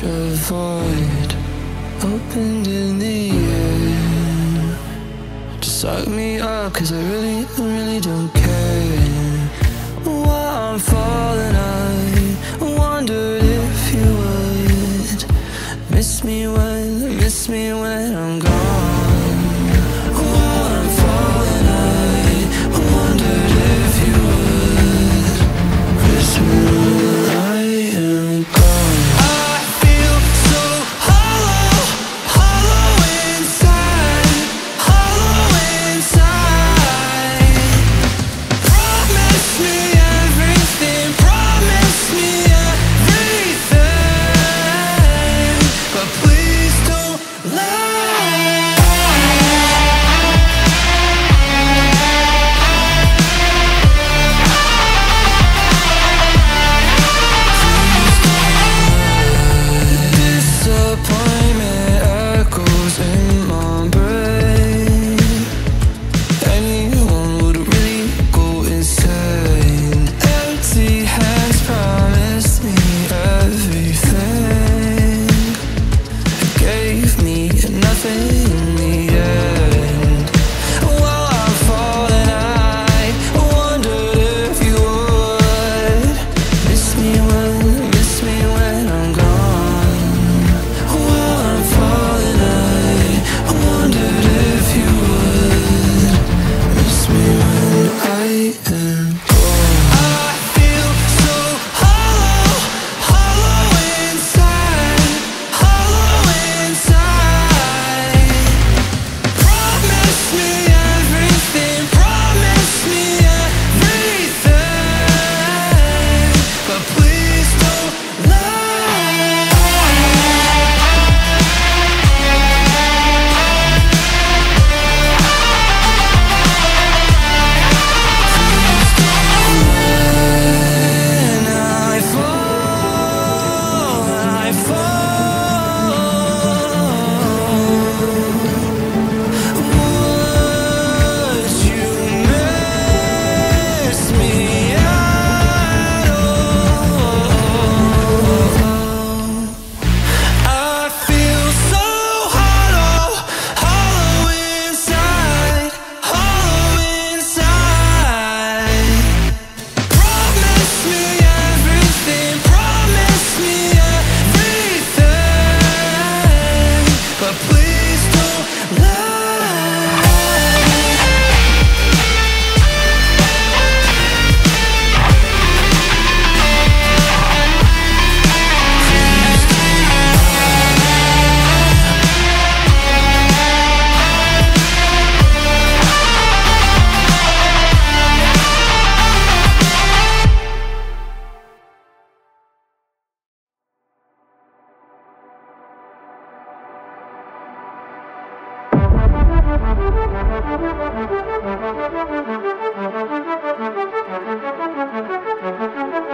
crush a void opened in the air. Just suck me up, cause I really don't care. While I'm falling, I wondered if you would miss me when I'm gone. While I'm falling, I wondered if you would miss me when I am gone. I feel so hollow, hollow inside, hollow inside. Promise me everything, promise me everything, but please don't lie. Disappointment echoes in my brain. Anyone would really go insane. Empty hands promised me everything. It gave me nothing in the end. While I'm falling, I wondered if you would miss me when I'm gone. While I'm falling, I wondered if you would miss me when I am gone. I feel so hollow, hollow inside, hollow inside. Promise me everything, promise me everything, but please don't lie. When I fall, would you miss me at all? I feel so hollow, hollow inside, hollow inside. Promise me everything, but please don't lie.